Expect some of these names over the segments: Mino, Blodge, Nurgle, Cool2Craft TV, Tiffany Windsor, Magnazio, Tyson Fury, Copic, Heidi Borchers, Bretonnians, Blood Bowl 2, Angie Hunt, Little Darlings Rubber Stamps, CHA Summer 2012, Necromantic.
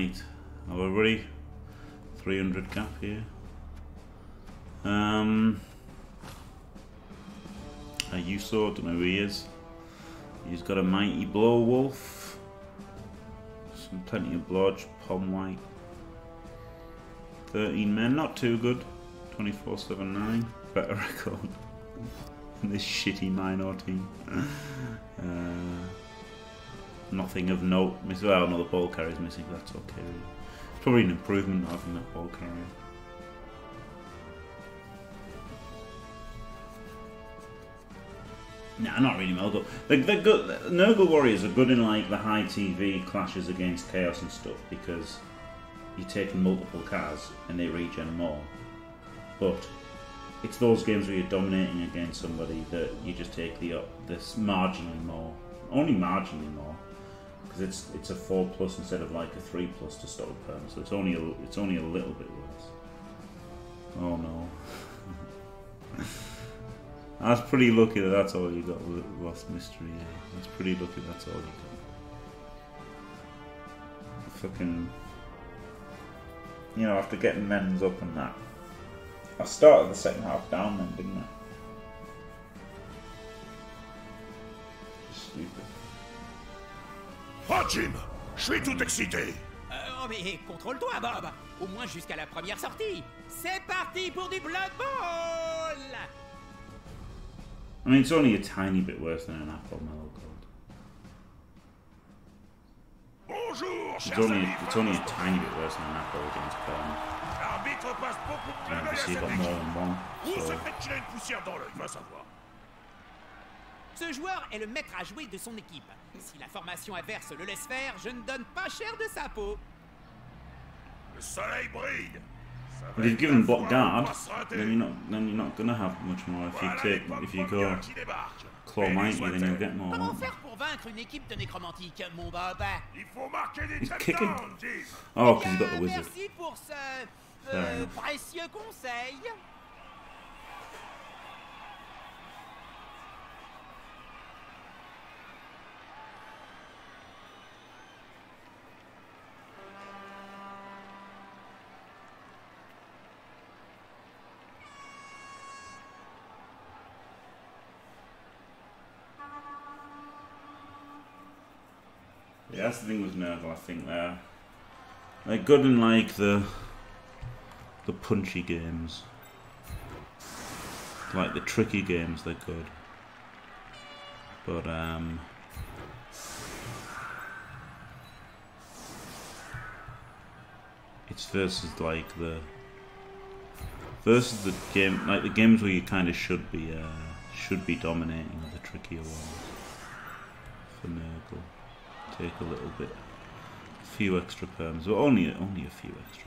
8. Now we're already 300 cap here. A Uso, don't know who he is. He's got a mighty blow wolf. Some plenty of blodge, palm white. 13 men, not too good. 2479, better record. This shitty minor team. Nothing of note. Well, another ball carrier's missing, but that's okay. It's probably an improvement having that ball carrier. Nah, not really Nurgle. They're good. Nurgle warriors are good in like the high TV clashes against Chaos and stuff because you take multiple cars and they regen more. But it's those games where you're dominating against somebody that you just take this marginally more, only marginally more, because it's a 4+ instead of like a 3+ to stop a perm, so it's only a little bit worse. Oh no. That's pretty lucky that that's all you got with Lost Mystery. Yeah. That's pretty lucky that's all you got. Fucking, you know, after getting men's up and that, I started the second half down then, didn't I? Just stupid. Watch him! Je suis tout excité! Oh mais contrôle-toi Bob! Au moins jusqu'à la première sortie! C'est parti pour du Blood Bowl! I mean, it's only a tiny bit worse than an apple, my old god. It's only a tiny bit worse than an apple against Burn. And obviously got more than one. So. Ce joueur est le maître à jouer de son équipe. Si la formation adverse le laisse faire, je ne donne pas cher de sa peau. Le soleil brille. But if you give him block guard, then you're not gonna have much more. If you go claw mighty, then you'll get more. He's kicking. Oh, because you got the wizard. Fair enough. Yeah, that's the thing with Nurgle, I think they're good in like the punchy games. Like the tricky games they're good. But it's versus the game, like the games where you kinda should be dominating are the trickier ones for Nurgle. Take a little bit, a few extra perms, but only a few extra perms.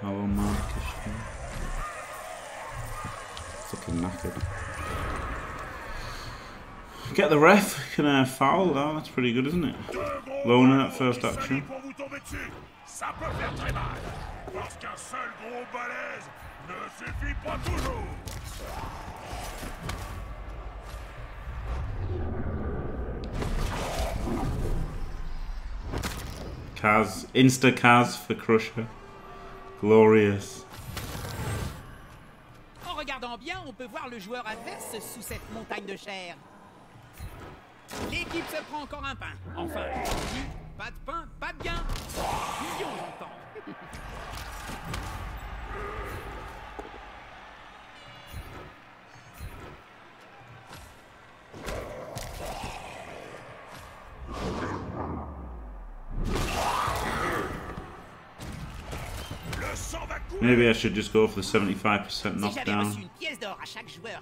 How old Mark is she? Fucking knackered. Get the ref, can foul, though, that's pretty good, isn't it? Loner at first action. Kaz, insta Kaz for Crusher. Glorious. En regardant bien, on peut voir le joueur adverse sous cette montagne de chair. L'équipe se prend encore un pain. Enfin, pas de pain, pas de gain. Millions, j'entends. Maybe I should just go for the 75% knockdown,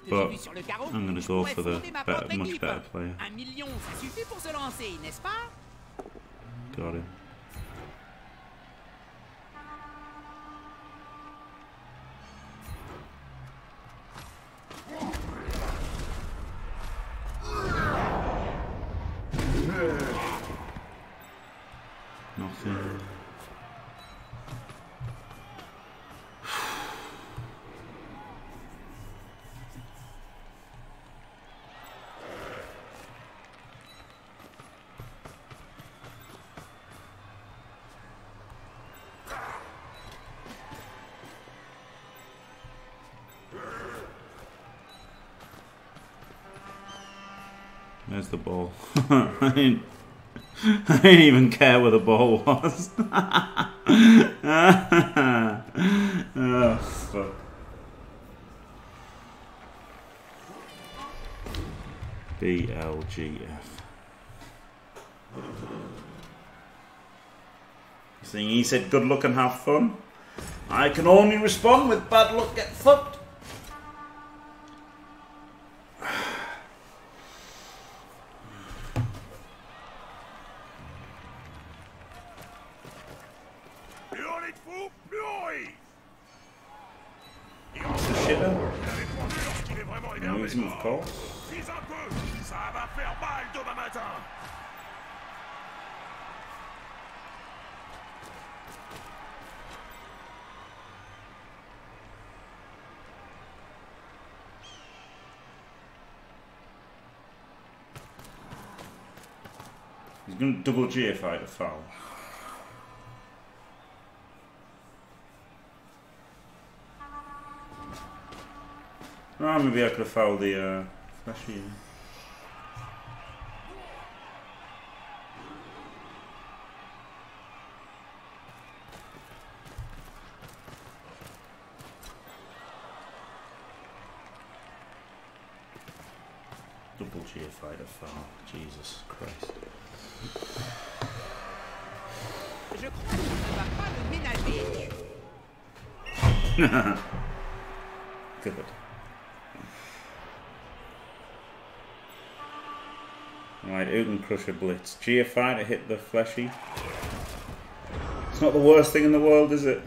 but I'm going to go for the better, much better player. Got him. anything. There's the ball. I didn't even care where the ball was. Oh, fuck. BLGF. Seeing he said good luck and have fun, I can only respond with bad luck, get fucked. He's going to double GFI to foul. Oh, maybe I could have fouled the flashy. Double GFI to foul. Jesus Christ. Good. Right, who can crush a blitz? GFI to hit the fleshy. It's not the worst thing in the world, is it?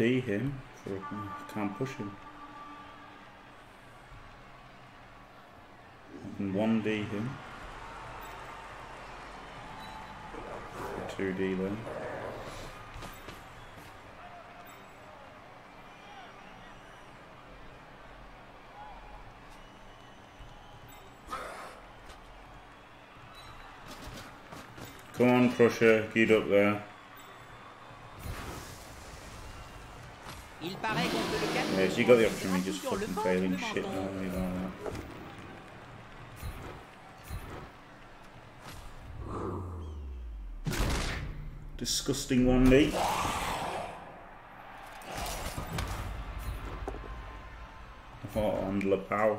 Him, so can't push him. I can 1D him. 2D then. Come on, Crusher, get up there. Yeah, so you got the option of just fucking failing shit now, you know that. Disgusting 1D. I thought on Lapau.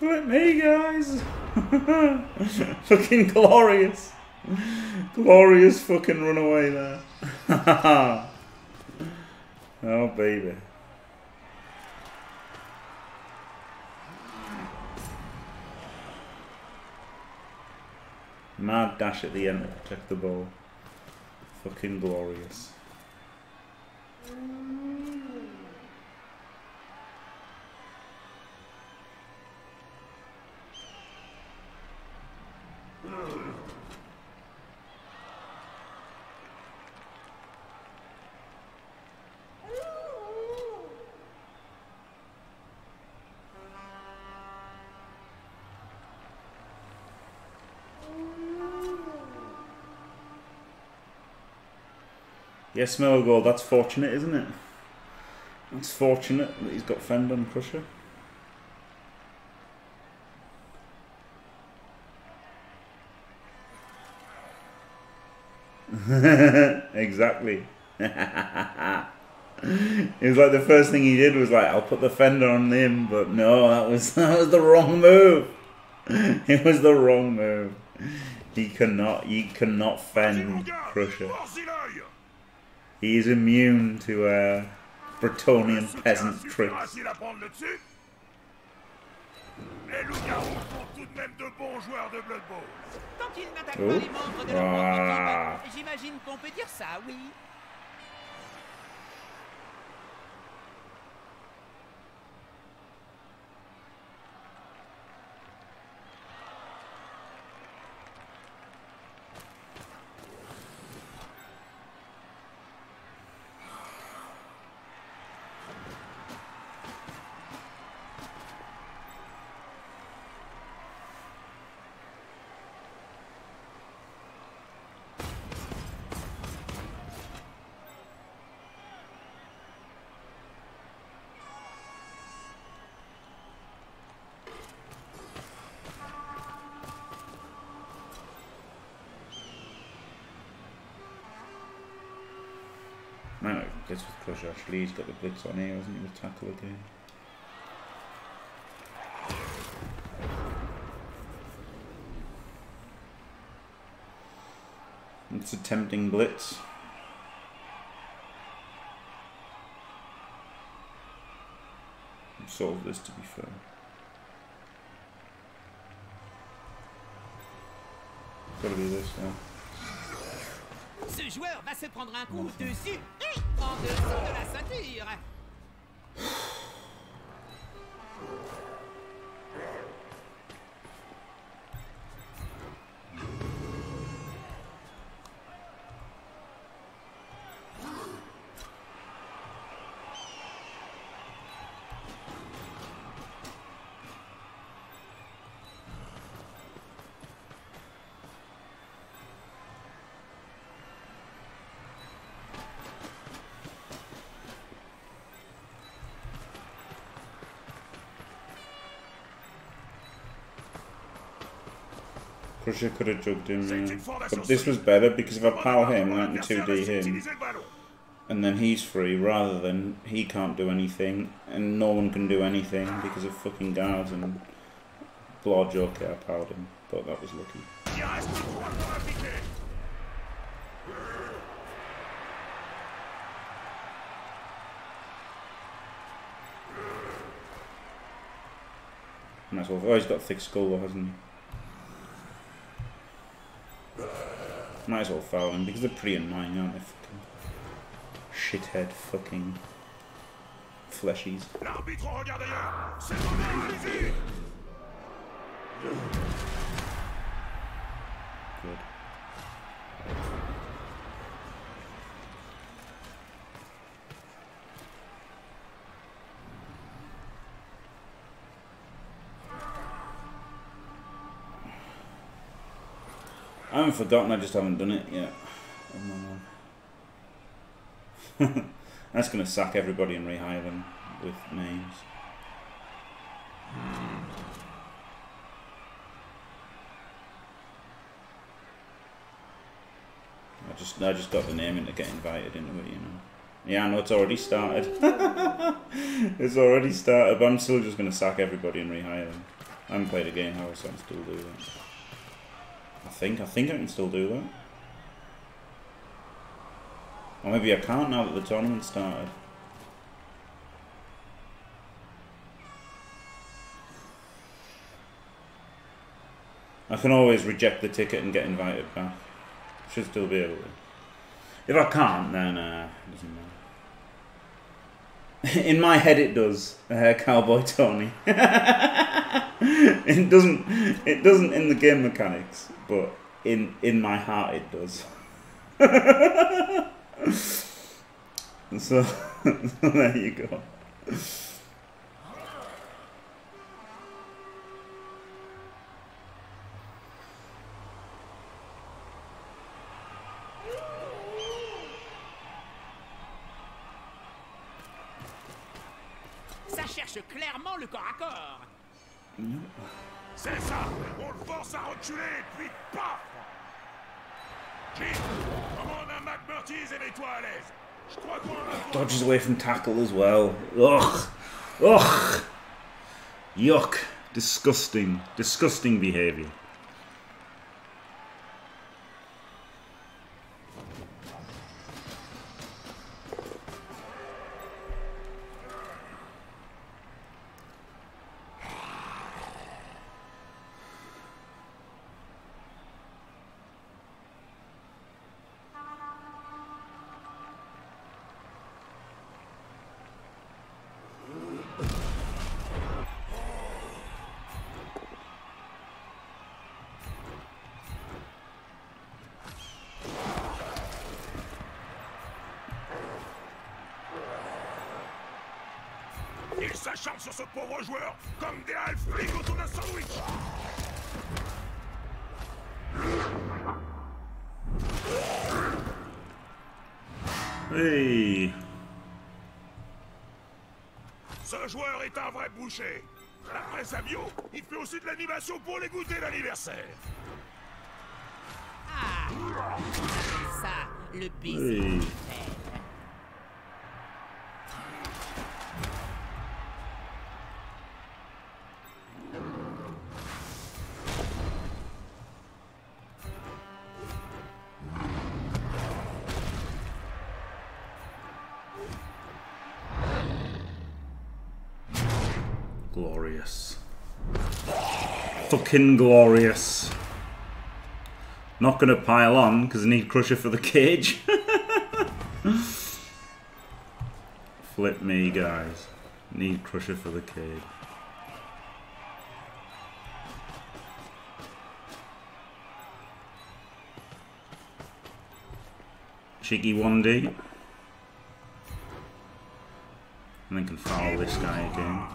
Flip me, guys! Fucking glorious! Glorious fucking runaway there. Oh, baby. Mad dash at the end to protect the ball. Fucking glorious. Yes, Miller goal, that's fortunate, isn't it? That's fortunate that he's got Fend on Crusher. Exactly. It was like the first thing he did was like, I'll put the fender on him, but no, that was the wrong move. It was the wrong move. He cannot fend Crusher. He is immune to Bretonnian peasant tricks. Oh. Ah. No, this was Crusher actually. He's got the blitz on here, hasn't he? With tackle again. It's a tempting blitz. I've solved this, to be fair. It's gotta be this now. Ce joueur va se prendre un coup dessus et en dessous de la ceinture. Crusher could have jugged him, yeah. But this was better because if I pal him, I can 2D him, and then he's free rather than he can't do anything, and no one can do anything because of fucking guards and blodge. Okay, I paled him, but that was lucky. And that's all. Oh, he's got thick skull though, hasn't he? Might as well foul him because they're pretty annoying, aren't they? Fucking shithead fucking fleshies. Good. I haven't forgotten, I just haven't done it yet. Oh, that's going to sack everybody and rehire them with names. I just got the name in to get invited into it, you know. Yeah, I know, it's already started. It's already started, but I'm still just going to sack everybody and rehire them. I haven't played a game, how else I can still do that. I think I can still do that. Or maybe I can't now that the tournament started. I can always reject the ticket and get invited back. Should still be able to. If I can't, then it doesn't matter. In my head it does, Cowboy Tony. It doesn't in the game mechanics, but in my heart it does. So there you go. Ça cherche clairement le corps à corps. No. C'est ça. On le force à reculer, puis paf. Keep. Commande un McMurtys et mets-toi à l'aise. Dodges away from tackle as well. Ugh. Ugh. Yuck. Disgusting. Disgusting behaviour. S'acharne sur ce pauvre joueur, comme des half-flics autour d'un sandwich. Hey. Ce joueur est un vrai boucher. Après sa bio, il fait aussi de l'animation pour les goûter d'anniversaire. Ah, ça, le business. Hey. Glorious. Fucking glorious. Not gonna pile on because I need Crusher for the cage. Flip me, guys. Need Crusher for the cage. Cheeky 1D. And then can foul this guy again.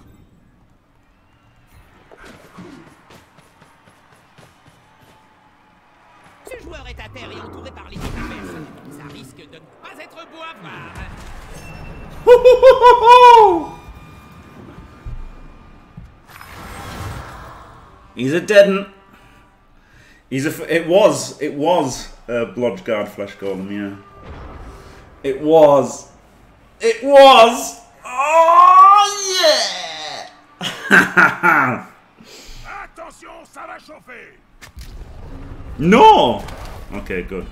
He's a dead'un. He's a. It was a Bloodguard Flesh Golem. Yeah. It was. Oh yeah. Attention, ça va chauffer. No. Okay, good.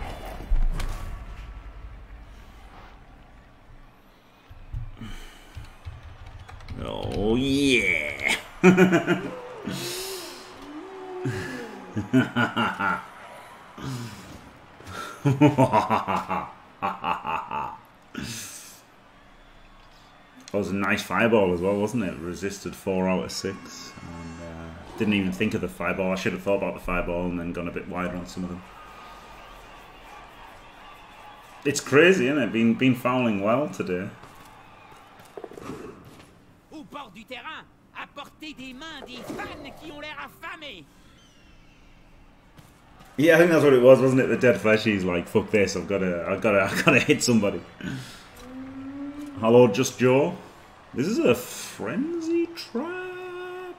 Oh yeah. That was a nice fireball as well, wasn't it? Resisted 4 out of 6. And, didn't even think of the fireball. I should have thought about the fireball and then gone a bit wider on some of them. It's crazy, isn't it? Been fouling well today. Au bord du terrain, à portée des mains des fans qui ont l'air affamés. Yeah, I think that's what it was, wasn't it? The dead fleshies like, fuck this, I've gotta hit somebody. Hello, Just Joe. This is a frenzy trap.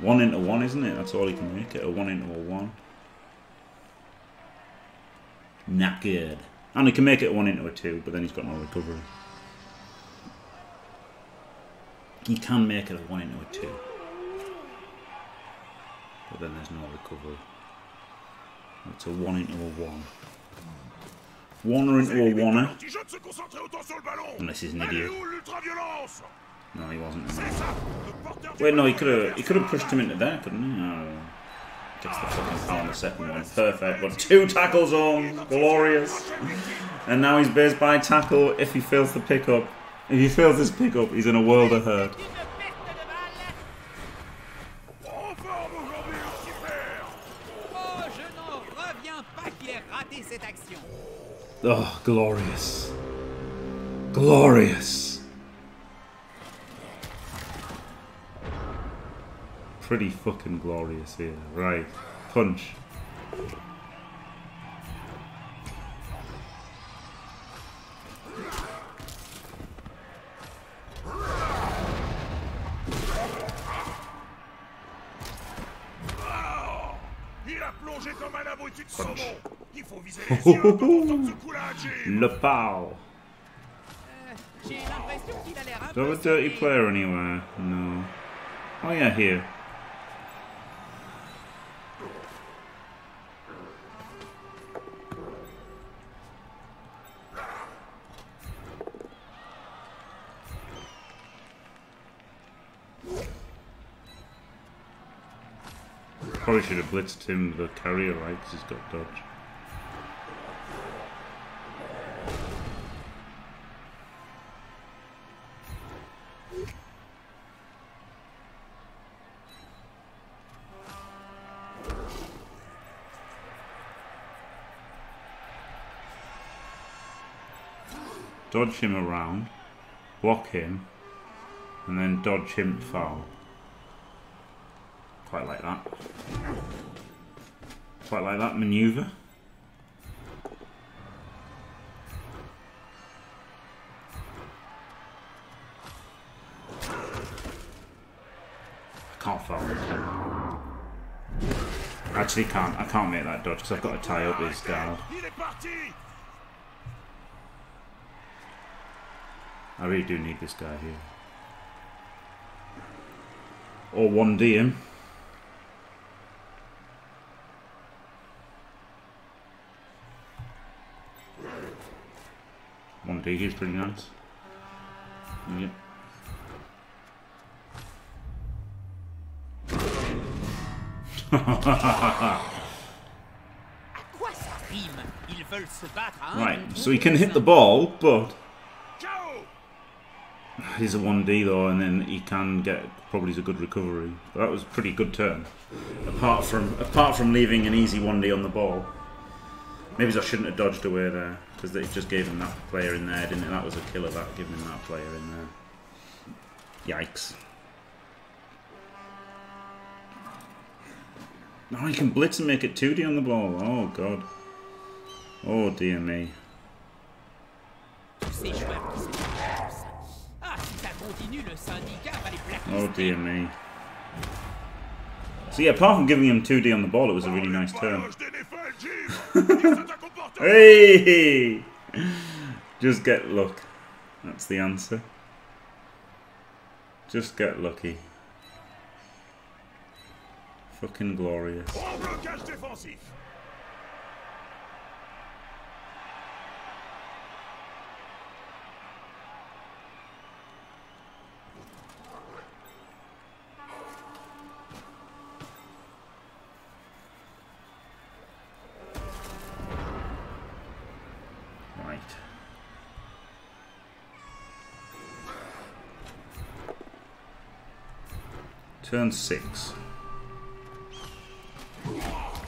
1 into 1, isn't it? That's all he can make it. A 1 into a 1. Not good. And he can make it 1 into a 2, but then he's got no recovery. He can make it a 1 into a 2. But then there's no recovery. It's a 1 into a 1. 1 into a 1er. Unless he's an idiot. No, he wasn't. Wait, no, he could have pushed him into there, couldn't he? No. Gets the fucking thing on the second one. Perfect. But 2 tackles on. Glorious. And now he's based by tackle if he fails the pickup. If he fails this pickup, he's in a world of hurt. Oh, glorious. Glorious. Pretty fucking glorious here. Right. Punch. Le pow. Do I have a dirty player anywhere? No. Oh yeah, here. Probably should have blitzed him the carrier, right? Because he's got dodge. Dodge him around, block him, and then dodge him to foul. Quite like that. Quite like that maneuver. I can't foul this. Actually can't. I can't make that dodge because I've got to tie up his guard. I really do need this guy here. Or 1D him. He's pretty nice. Yep. Right, so he can hit the ball, but he's a 1D though, and then he can get probably a good recovery. But that was a pretty good turn. Apart from leaving an easy 1D on the ball. Maybe I shouldn't have dodged away there, because they just gave him that player in there, didn't it? That was a killer, that, giving him that player in there. Yikes. Now he can blitz and make it 2D on the ball. Oh, God. Oh, dear me. Oh, dear me. So yeah, apart from giving him 2D on the ball, it was a really nice turn. Hey! Just get luck. That's the answer. Just get lucky. Fucking glorious. Turn 6.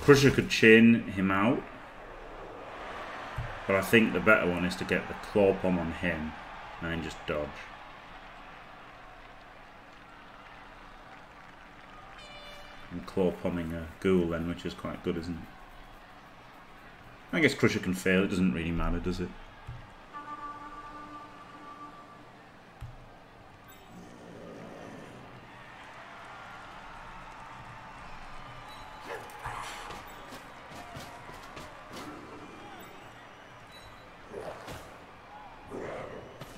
Crusher could chain him out, but I think the better one is to get the claw bomb on him and then just dodge. And claw bombing a ghoul then, which is quite good, isn't it? I guess Crusher can fail, it doesn't really matter, does it?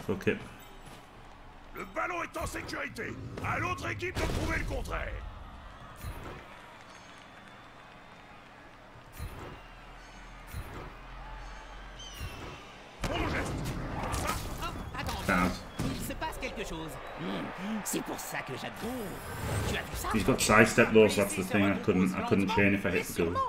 Fuck it. Le ballon est en sécurité. À l'autre équipe de prouver le contraire. He's got sidestep though, so that's the thing. I couldn't chain if I hit the goal.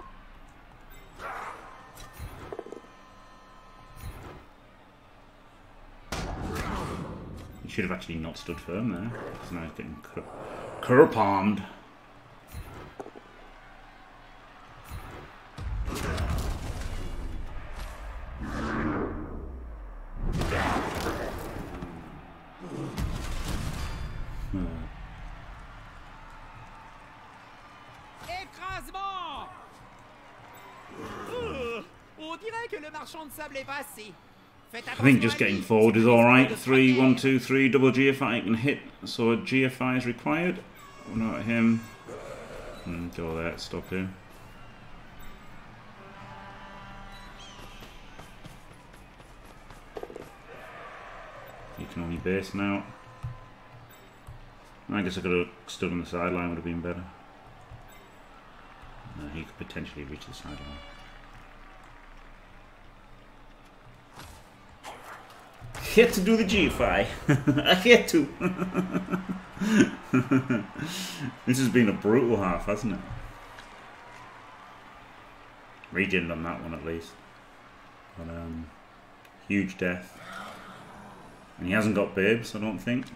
He should have actually not stood firm there, because now he's getting curb-palmed. I think just getting forward is alright. 3, 1, 2, 3, double GFI can hit, so a GFI is required. Oh, not him. Go there, stop him. You can only base now. I guess I could have stood on the sideline, would have been better. No, he could potentially reach the sideline. I had to do the GFI. I had to. This has been a brutal half, hasn't it? Regen on that one at least. But, huge death. And he hasn't got bibs, I don't think.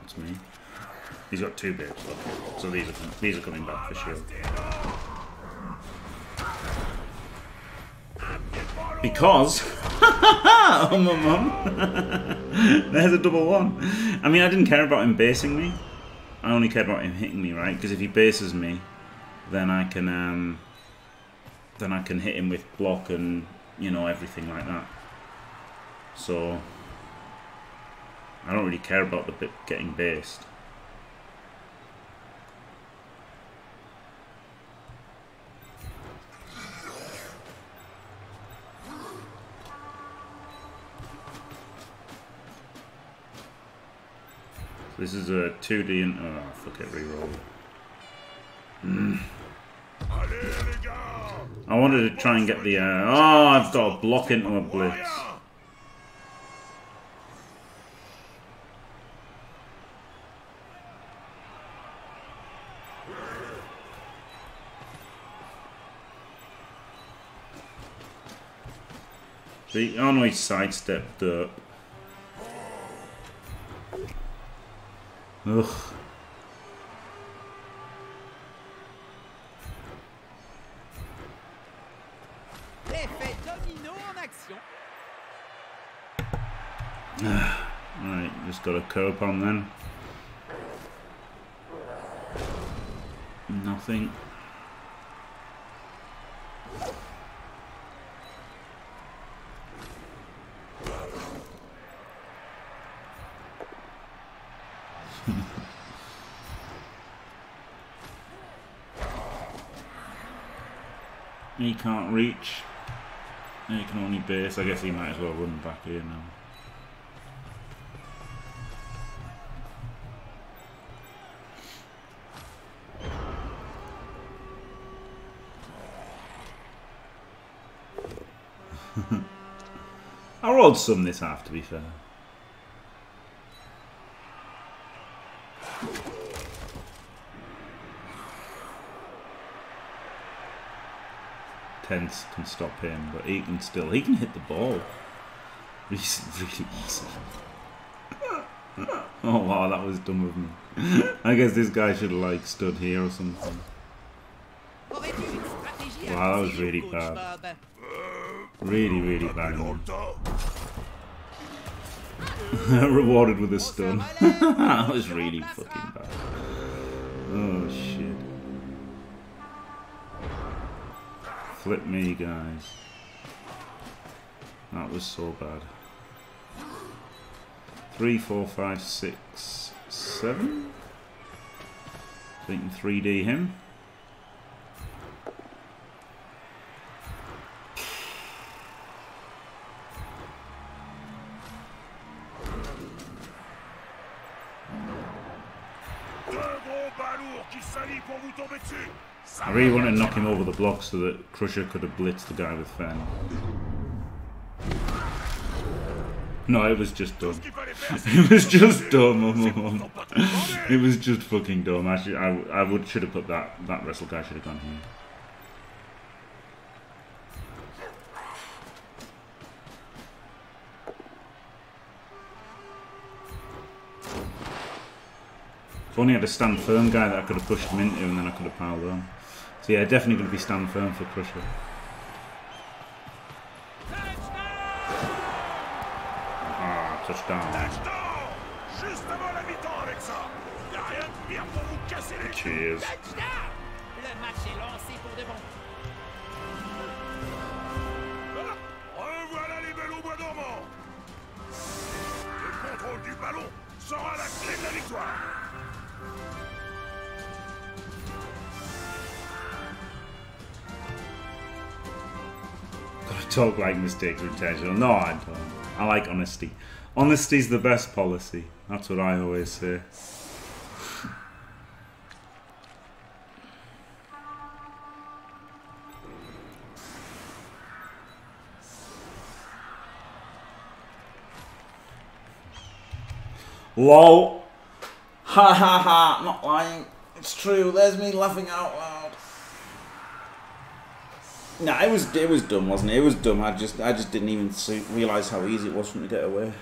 That's me. He's got two bibs, okay. So these are coming back for sure. Because oh my mum, there's a double one. I mean, I didn't care about him basing me. I only cared about him hitting me, right? Because if he bases me, then I can hit him with block and, you know, everything like that. So I don't really care about the bit getting based. This is a 2D and oh fuck it, reroll. I wanted to try and get the oh, I've got a block into a blitz. See, oh no, he sidestepped up. Ugh. Alright, just got a cope on then. Nothing. He can't reach. He can only base. I guess he might as well run back here now. I rolled some this half, to be fair. Tense can stop him, but he can still, he can hit the ball. Really awesome. Oh wow, that was dumb of me. I guess this guy should have like stood here or something. Wow, that was really bad. Really bad. Rewarded with a stun. That was really fucking bad. Oh shit. Flip me, guys. That was so bad. 3, 4, 5, 6, 7. So you can 3D him. I really wanted to knock him over the block so that Crusher could have blitzed the guy with Fen. No, it was just dumb. It was just dumb. It was just fucking dumb. Actually, I would should have put that wrestle guy should have gone here. If only I had a stand firm guy that I could have pushed him into and then I could have piled on. So yeah, definitely going to be stand firm for Crusher. Ah, touchdown. Cheers. Talk like mistakes are intentional. No, I don't. I like honesty. Honesty's the best policy. That's what I always say. LOL. Ha ha ha, not lying. It's true, there's me laughing out loud. Nah, it was dumb, wasn't it? It was dumb. I just didn't even realise how easy it was for me to get away.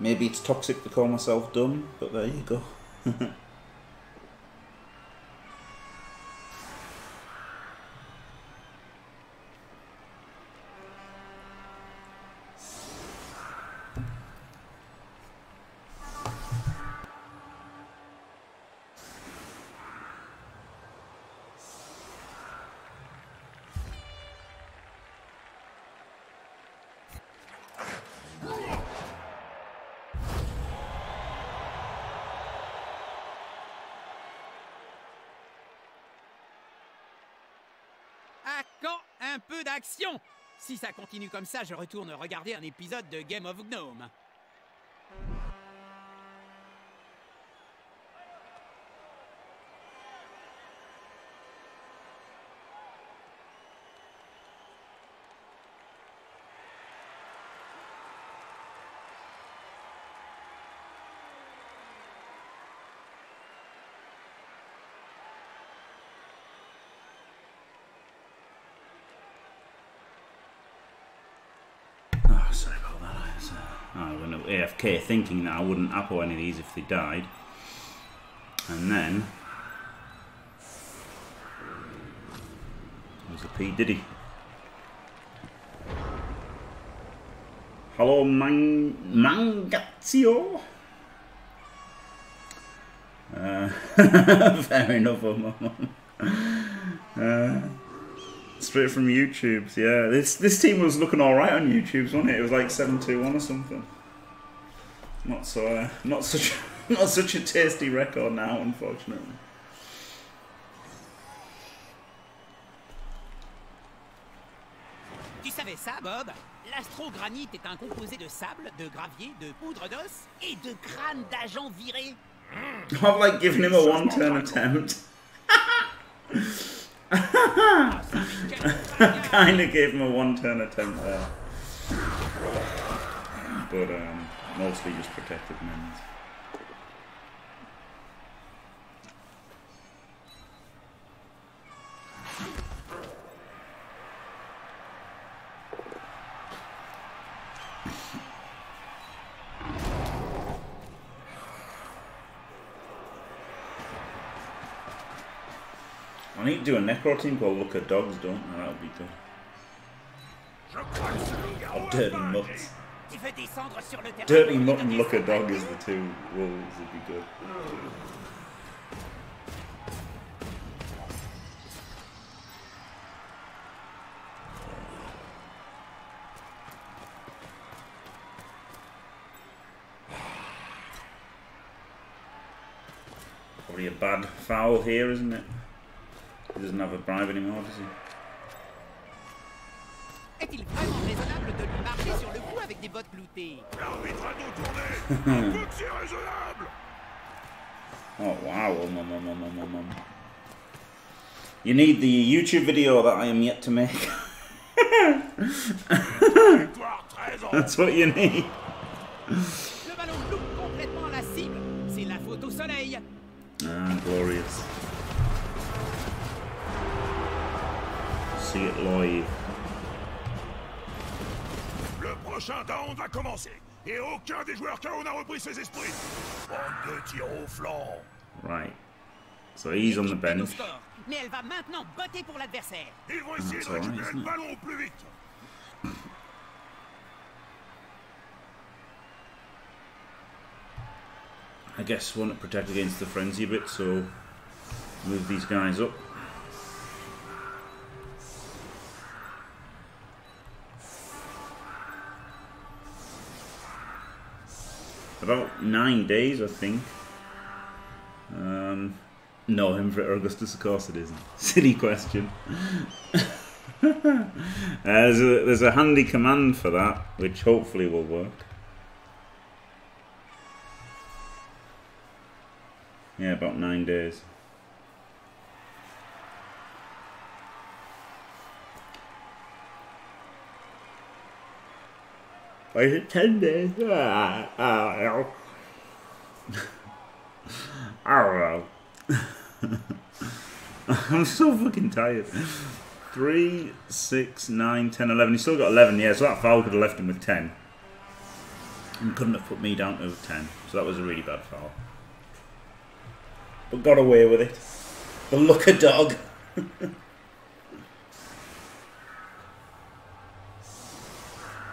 Maybe it's toxic to call myself dumb, but there you go. Action! Si ça continue comme ça, je retourne regarder un épisode de Game of Gnome. I went up AFK thinking that I wouldn't apple any of these if they died. And then it was a P. Diddy. Hello, Mangazio. Fair enough, straight from YouTube's, yeah. This team was looking alright on YouTube's, wasn't it? It was like 7-2-1 or something. Not such a tasty record now, unfortunately. Tu savais ça, Bob? L'astrogranite est un composé de sable, de gravier, de poudre d'os et de crâne d'agent viré. I've like given him a one-turn attempt. I kind of gave him a one-turn attempt there, but mostly just protected minions. I need to do a necro team called Look at Dogs, don't I? That would be good. Oh, Dirty Mutt. Dirty Mutt and Look at Dog is the two wolves, would be good. Probably a bad foul here, isn't it? He doesn't have a bribe anymore, does he? Est-il vraiment raisonnable de lui marcher sur le cou avec des bottes gloutées? L'arbitre a nous tourné. Tout c'est raisonnable. Oh wow, mom. You need the YouTube video that I am yet to make. That's what you need. Le ballon loupe complètement la cible. C'est la faute au soleil. Ah, glorious. See it live. Le prochain down va commencer et aucun des joueurs KO n'a repris ses esprits. Prends deux tirs au flanc. Right. So he's on the bench. Mais elle va maintenant botter pour l'adversaire. Ils vont essayer de récupérer le ballon au plus vite. I guess we want to protect against the frenzy a bit, so move these guys up. About 9 days, I think. No, Emperor Augustus, of course it isn't. Silly question. There's a handy command for that, which hopefully will work. Yeah, about 9 days. Why is it 10 days? Ah, I don't know. I'm so fucking tired. 3, 6, 9, 10, 11. He's still got 11, yeah, so that foul could have left him with 10. And couldn't have put me down to 10. So that was a really bad foul. But got away with it. The looker dog.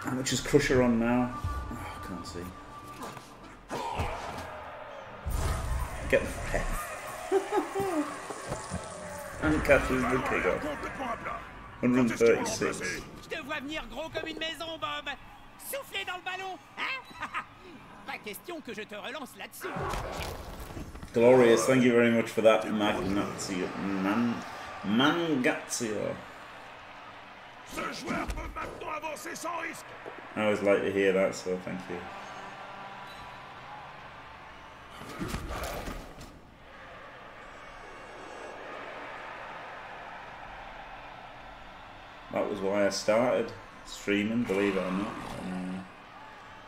How much is Crusher on now? Oh, I can't see. Get the breath. And catches the pig off. 136. Glorious, thank you very much for that, Magnazio. Mangazio. I always like to hear that, so thank you. That was why I started streaming, believe it or not,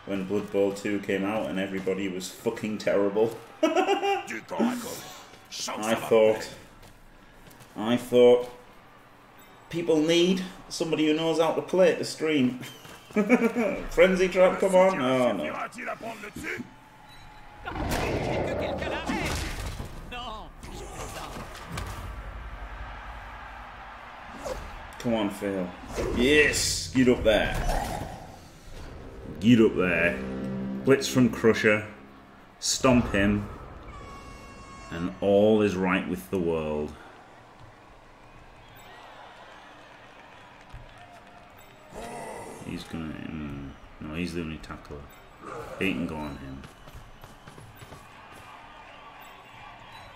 when Blood Bowl 2 came out and everybody was fucking terrible. I thought people need somebody who knows how to play to stream. Frenzy trap, come on! Oh, no. Come on, Phil. Yes, get up there. Get up there. Blitz from Crusher. Stomp him. And all is right with the world. He's gonna. No, he's the only tackler. He can go on him.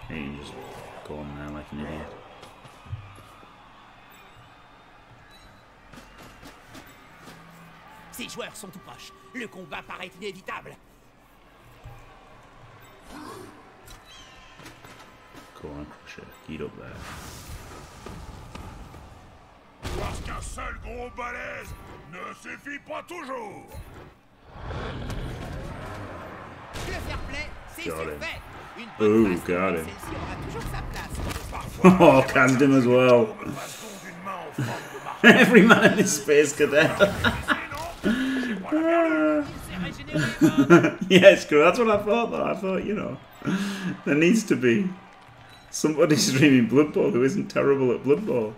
He can just go on there like an idiot. Ces joueurs sont tout proches. Le combat paraît inévitable. Go on, Crusher. Get up there. Parce qu'un seul gros balèze ne suffit pas toujours. Le fair play, c'est surfait. Une bonne passe de possession a toujours sa place. Oh, canned him as well. Every man in his space cadet. Yes, good. That's what I thought. Though. I thought, you know, there needs to be somebody streaming Blood Bowl who isn't terrible at Blood Bowl.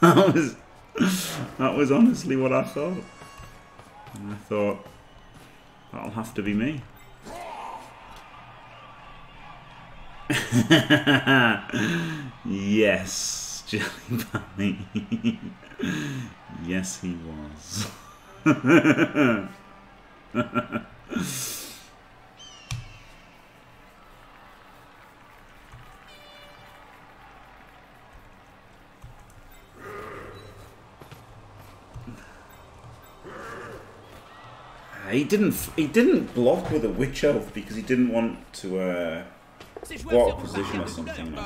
That was honestly what I thought. And I thought, that'll have to be me. Yes, Jelly Bunny. Yes, he was. He didn't block with a witch elf because he didn't want to block position or something.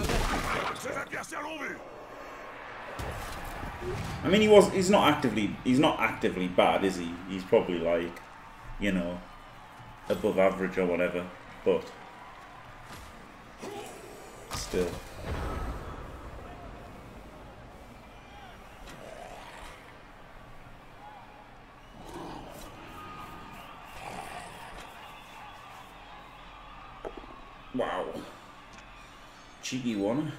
I mean, he's not actively bad, is he? He's probably like, you know, above average or whatever, but still. Wow. Cheeky one.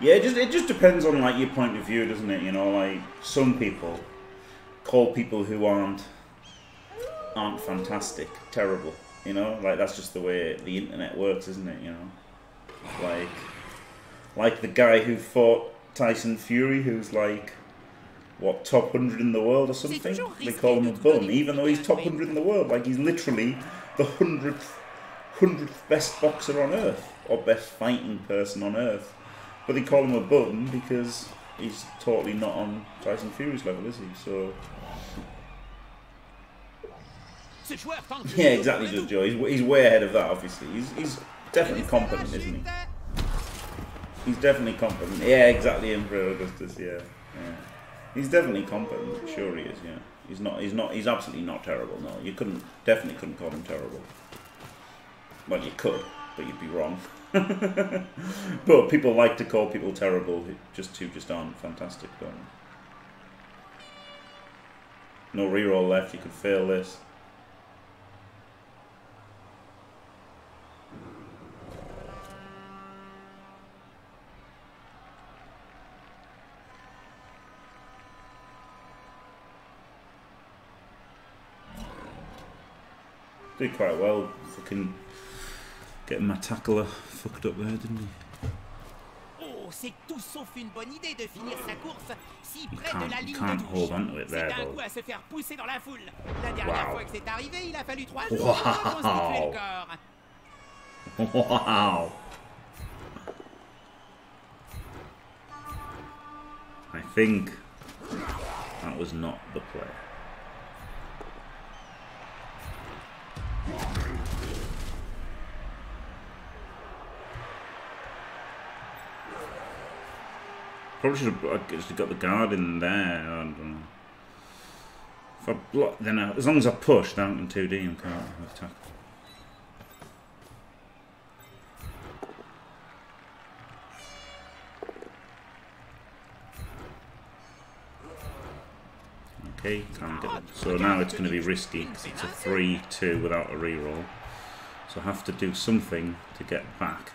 Yeah, it just depends on like your point of view, doesn't it? You know, like some people call people who aren't fantastic terrible. You know, like that's just the way the internet works, isn't it? You know, like the guy who fought Tyson Fury, who's like what, top 100 in the world or something? They call him a bum, even though he's top 100 in the world. Like, he's literally the 100th best boxer on Earth, or best fighting person on Earth. But they call him a bum because he's totally not on Tyson Fury's level, is he? So... yeah, exactly, Judge Joe. He's way ahead of that, obviously. He's definitely competent, isn't he? He's definitely competent. Yeah, exactly, Emperor Augustus, yeah. Yeah. He's definitely competent, sure he is, yeah. He's absolutely not terrible, no. You definitely couldn't call him terrible. Well, you could, but you'd be wrong. But people like to call people terrible who just aren't fantastic, don't they? No reroll left, you could fail this. Did quite well, fucking getting my tackler fucked up there, didn't he? You can't hold on to it there, though. Wow. Wow. I think that was not the play. Probably should have got the guard in there. I don't know. If I block, then as long as I push, then I can 2D and can't attack. Okay, can't get it. So now it's going to be risky because it's a 3-2 without a reroll. So I have to do something to get back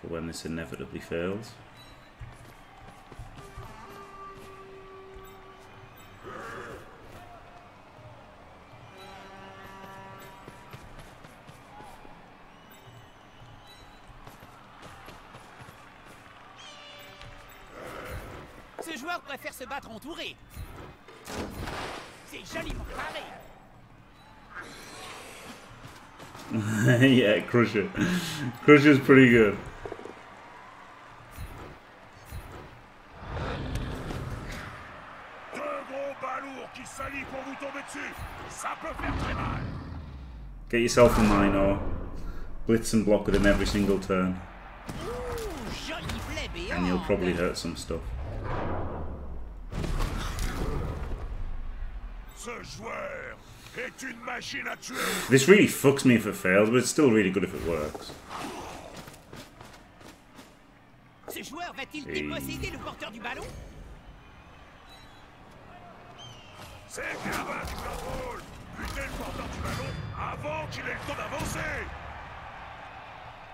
for when this inevitably fails. Yeah, Crusher. Crusher's pretty good. Get yourself a minor. Blitz and block with him every single turn. And you'll probably hurt some stuff. This really fucks me if it fails, but it's still really good if it works.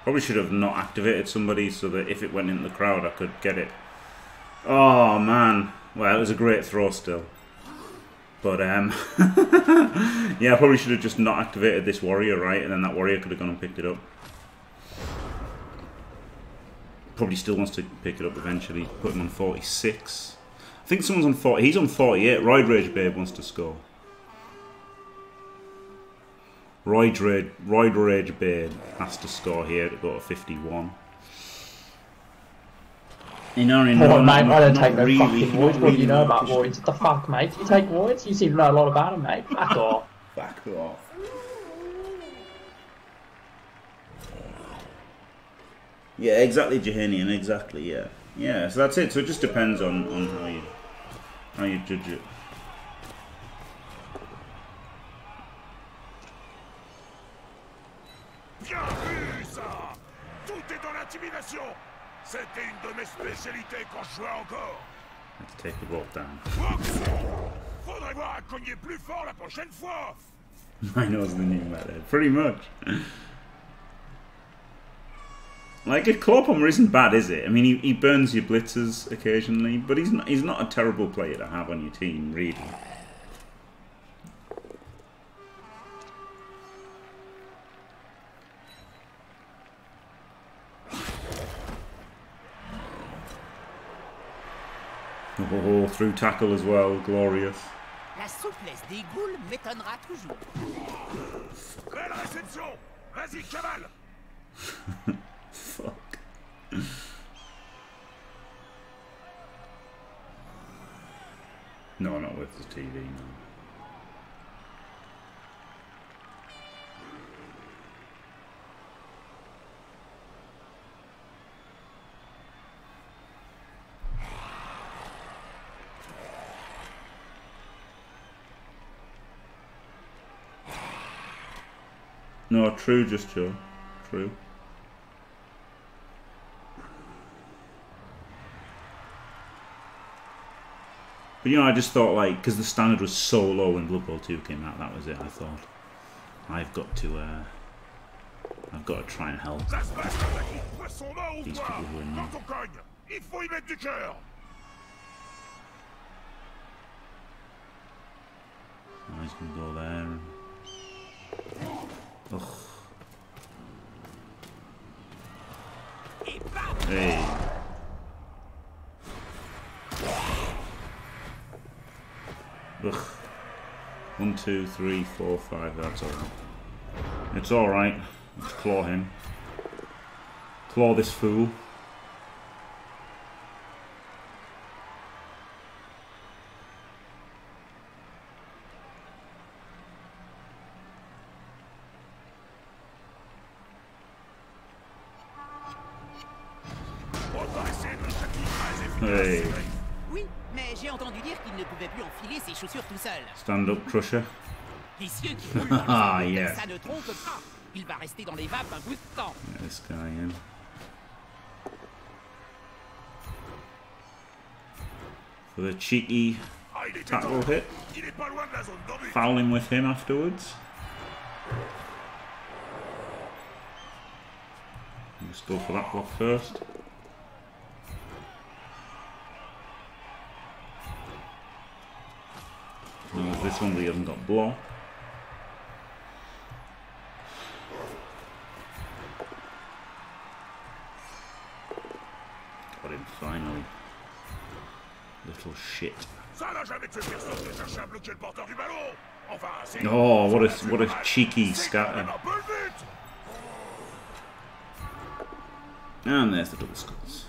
Probably should have not activated somebody so that if it went into the crowd I could get it. Oh man. Well, it was a great throw still. But, yeah, I probably should have just not activated this warrior, right? And then that warrior could have gone and picked it up. Probably still wants to pick it up eventually. Put him on 46. I think someone's on 40. He's on 48. Roid Rage Babe wants to score. Roid Rage Babe has to score here to go to 51. You know, mate, I don't take no really, fucking wards. What do you know about wards? What the fuck, mate? You take wards? You seem to know a lot about them, mate. Back off. Back off. Yeah, exactly, Jehanian, exactly, yeah. Yeah, so that's it. So it just depends on how you judge it. Let's take the ball down. I know the new method, pretty much. Like, a claw pomber isn't bad, is it? I mean, he burns your blitzers occasionally, but he's not a terrible player to have on your team, really. Oh, through tackle as well, glorious. La souplesse des ghouls m'étonnera toujours. Vas-y, cavale. Fuck. No, not with the TV, no. No, true, just chill. True. But you know, I just thought, like, because the standard was so low when Blood Bowl 2 came out, that was it. I thought, I've got to try and help these people who are not. I was gonna go there. And... Ugh. Hey. Ugh. 1, 2, 3, 4, 5. That's all right. It's all right. Let's claw him. Claw this fool. Hey. Stand up, Crusher. Ah, yeah. This guy in. For the cheeky tackle hit. Fouling with him afterwards. Let's go for that block first. This one we haven't got block. Got him finally. Little shit. Oh, what a cheeky scatter. And there's the double skulls.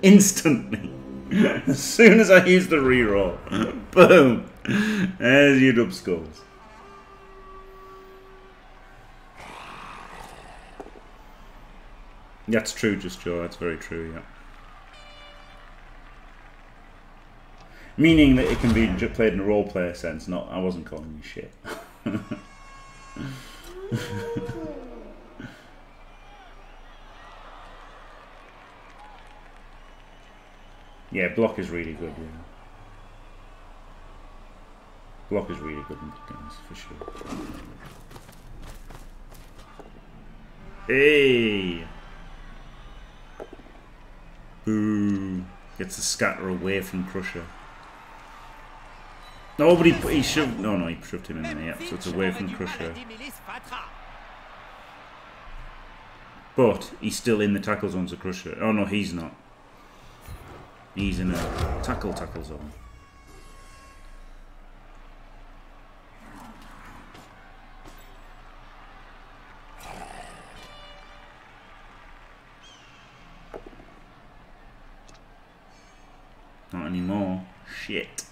Instantly. As soon as I use the reroll, boom! There's your dub skulls. That's true, just Joe. That's very true, yeah. Meaning that it can be played in a role player sense. Not, I wasn't calling you shit. Yeah, block is really good, yeah. Block is really good in games, for sure. Hey! Boo! Gets the scatter away from Crusher. Nobody put, he shoved, no, no, he shoved him in there, yeah, so it's away from Crusher. But he's still in the tackle zone to Crusher. Oh no, he's not. He's in a tackle zone. Not anymore. Shit.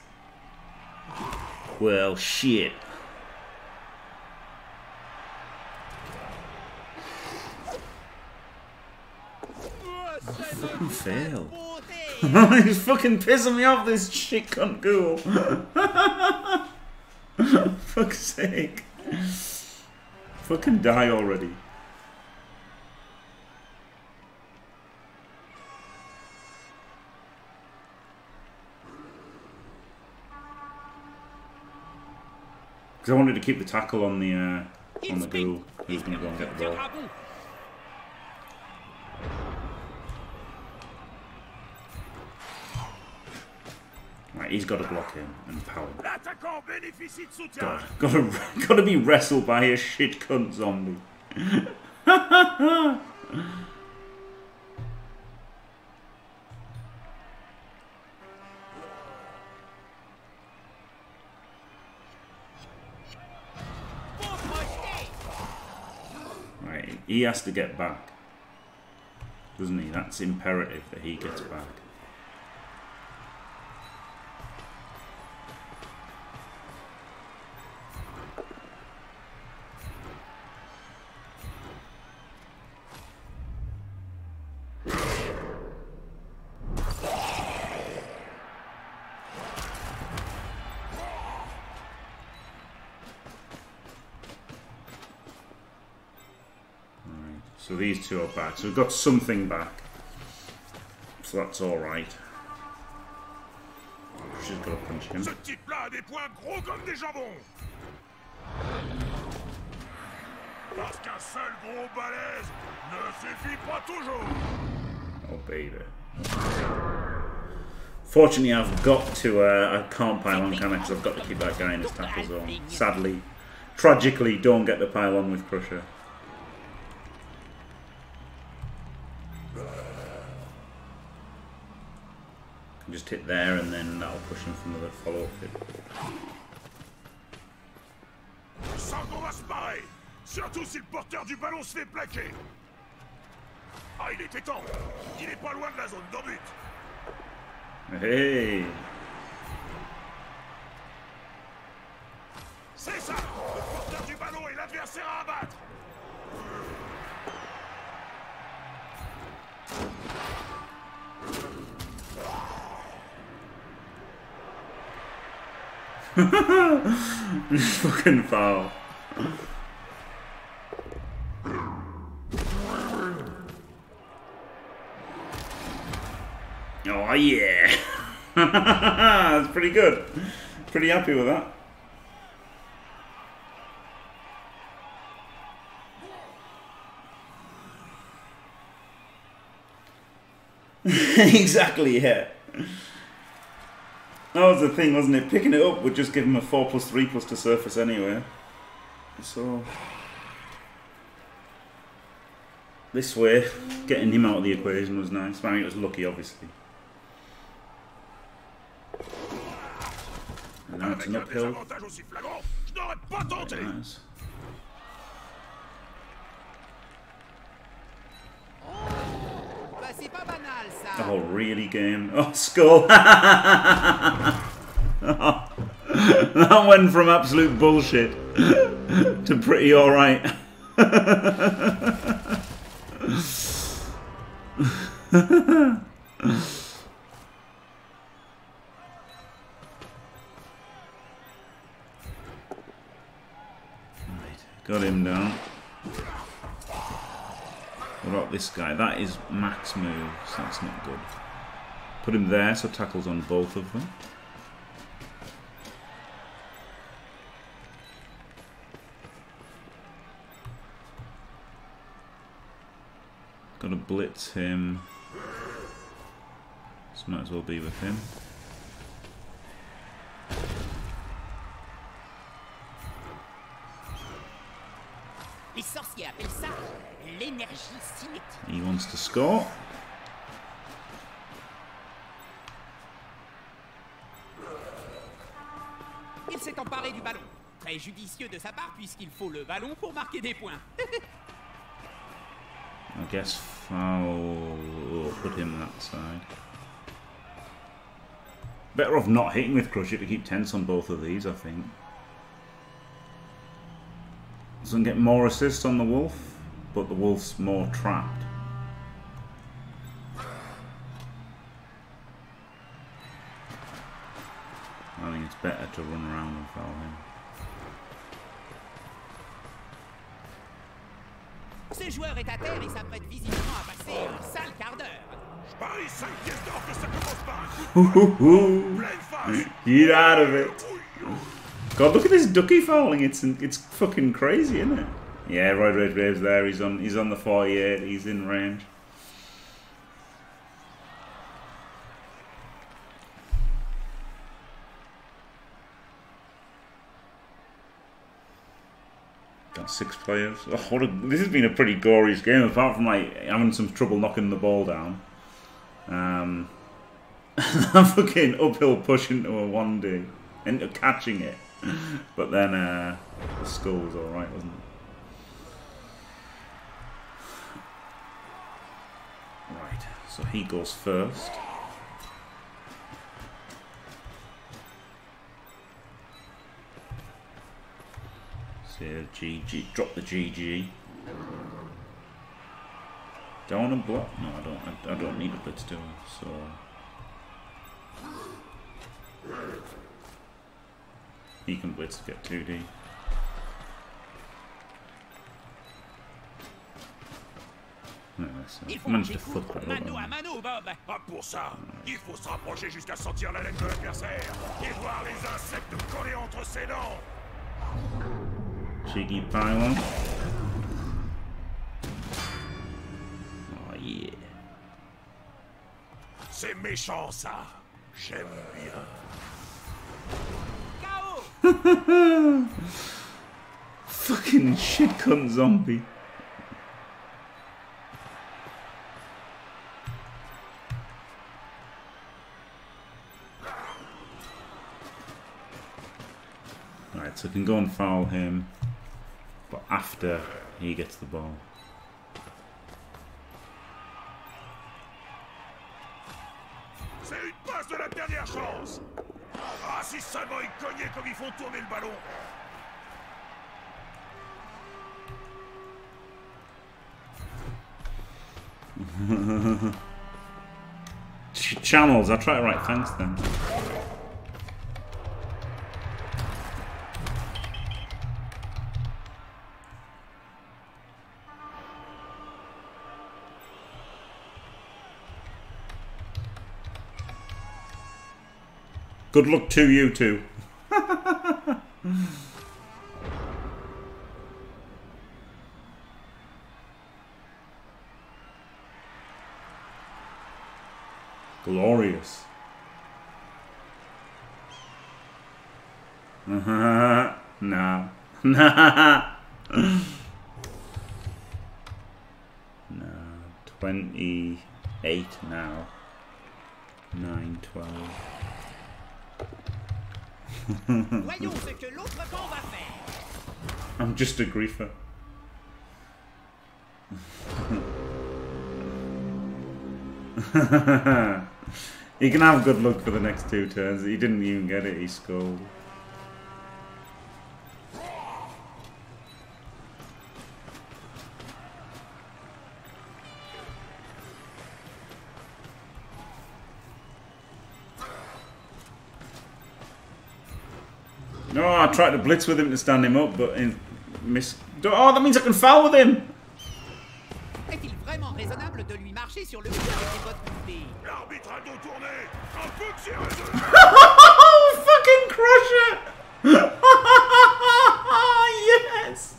Well, shit. Fucking fail. He's fucking pissing me off, this shit cunt ghoul. Fuck's sake. Fucking die already. Because I wanted to keep the tackle on the ghoul who's going to go and get the ball. He's got to block him and power him. God, gotta be wrestled by a shit cunt zombie. He has to get back, doesn't he? That's imperative that he gets back. So these two are back. So we've got something back. So that's alright. She's got to punch him. Oh baby. Fortunately I've got to, I can't pile on, can I? Because I've got to keep that guy in his tackle zone. Sadly, tragically, don't get to pile on with Crusher. Just hit there and then that'll push him from the follow-up hit. Hey! This fucking foul. Oh yeah. That's pretty good. Pretty happy with that. Exactly, yeah. That was the thing, wasn't it? Picking it up would just give him a 4+3+ to surface anyway. So this way, getting him out of the equation was nice. I mean, it was lucky, obviously. And now it's an uphill. Very nice. Oh, really, game? Oh, skull! Oh, that went from absolute bullshit to pretty alright. Right, got him down. What about this guy? That is max moves. That's not good. Put him there, so tackles on both of them. Gotta blitz him. So might as well be with him. He wants to score. Il s'est emparé du ballon. Très judicieux de sa part puisqu'il faut le ballon pour marquer des points. I guess foul. Oh, put him that side. Better off not hitting with Crusher to keep tense on both of these, I think. Doesn't get more assists on the Wolf, but the Wolf's more trapped. I think it's better to run around and foul him. Ce joueur est à terre et s'apprête visiblement à passer un sale quart d'heure. Get out of it. God, look at this ducky falling. It's fucking crazy, isn't it? Yeah, Roid Rage Wave's there. He's on the 48. He's in range. Got 6 players. Oh, this has been a pretty gory game, apart from like having some trouble knocking the ball down. I'm fucking uphill push into a 1D and catching it. But then the skull was alright, wasn't it? So he goes first. So GG. Drop the GG. Don't want to block. No, I don't need a blitz doing, so. He can blitz to get 2D. Ouais, ça. Manage to flip that over. Cheeky pylon. Oh yeah. C'est méchant ça. J'aime bien. Fucking shit gun zombie. So I can go and foul him, but after he gets the ball. C'est une passe de la dernière chance. Ah, si seulement ils cognaient comme ils font tourner le ballon. Channels. I try to write thanks then. Good luck to you two. Glorious. Nah. Nah. Nah. 28 now. 9-12. I'm just a griefer. He can have good luck for the next two turns. He didn't even get it, he scored. No, I tried to blitz with him to stand him up, but miss. Oh, that means I can foul with him. Fucking crush it! Yes.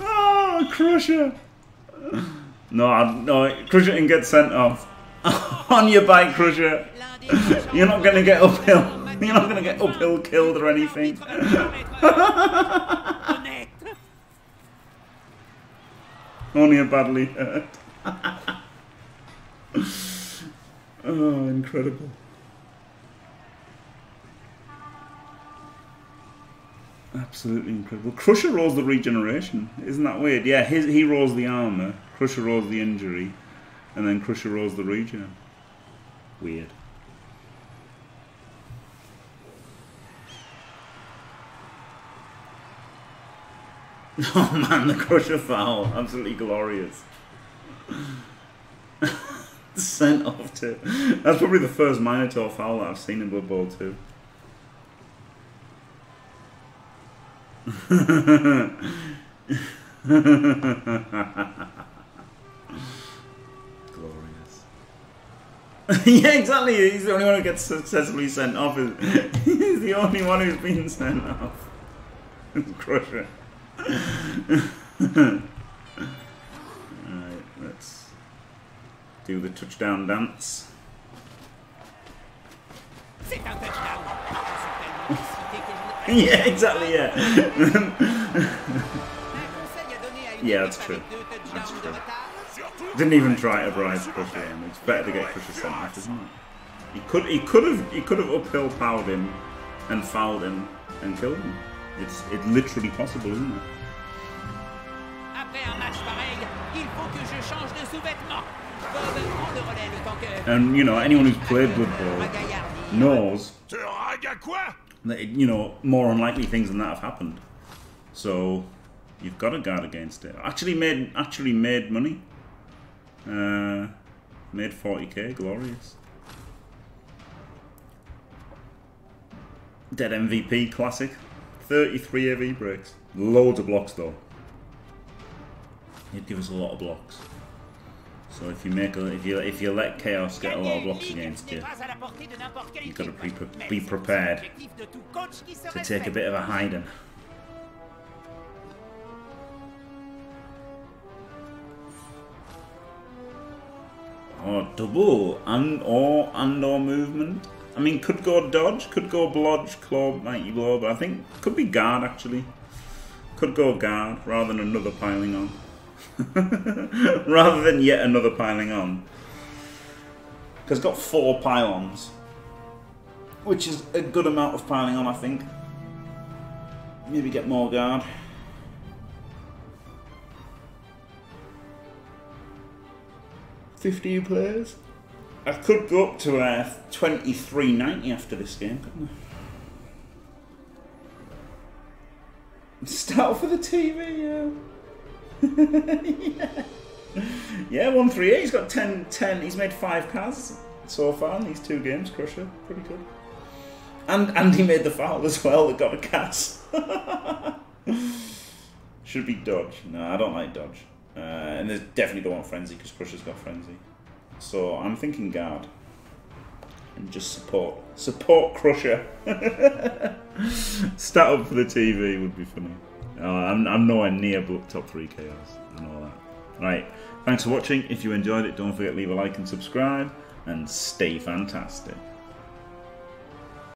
Oh, Crusher. No, Crusher didn't get sent off. On your bike, Crusher. You're not gonna get uphill. You're not going to get uphill killed or anything. Only a badly hurt. Oh, incredible. Absolutely incredible. Crusher rolls the regeneration. Isn't that weird? Yeah, he rolls the armor, Crusher rolls the injury, and then Crusher rolls the regen. Weird. Oh man, the Crusher foul. Absolutely glorious. Sent off to... That's probably the first Minotaur foul that I've seen in Blood Bowl 2. Glorious. Yeah, exactly. He's the only one who gets successfully sent off. He's the only one who's been sent off. Crusher. Alright, let's do the touchdown dance. Yeah, exactly, yeah. Yeah, that's true. That's true. Didn't even try to bribe Crusher him. It's better to get Crusher sent back, isn't it? He could have uphill powered him and fouled him and killed him. It's literally possible, isn't it? And, you know, anyone who's played Blood Bowl knows that, you know, more unlikely things than that have happened. So, you've got to guard against it. Actually made money. Made 40k, glorious. Dead MVP classic. 33 AV breaks. Loads of blocks though. He'd give us a lot of blocks. So if you make a, if you let Chaos get a lot of blocks against you, you've got to be prepared to take a bit of a hiding. Or double and or movement. I mean, could go dodge, could go blodge, claw, mighty blow, but I think could be guard actually. Could go guard rather than another piling on. Rather than yet another piling on. Because got 4 pylons, which is a good amount of piling on, I think. Maybe get more guard. $50 players. I could go up to 23.90 after this game, couldn't I? Start for the TV, yeah. Yeah, 138. He's got 10. He's made 5 casts so far in these 2 games. Crusher, pretty good. And he made the foul as well. That got a cast. Should be dodge. No, I don't like dodge. And there's definitely don't want frenzy because Crusher's got frenzy. So I'm thinking guard and just support Crusher. Stat up for the TV would be funny. I'm nowhere near top 3 KOs and all that. Right, thanks for watching. If you enjoyed it, don't forget to leave a like and subscribe, and stay fantastic.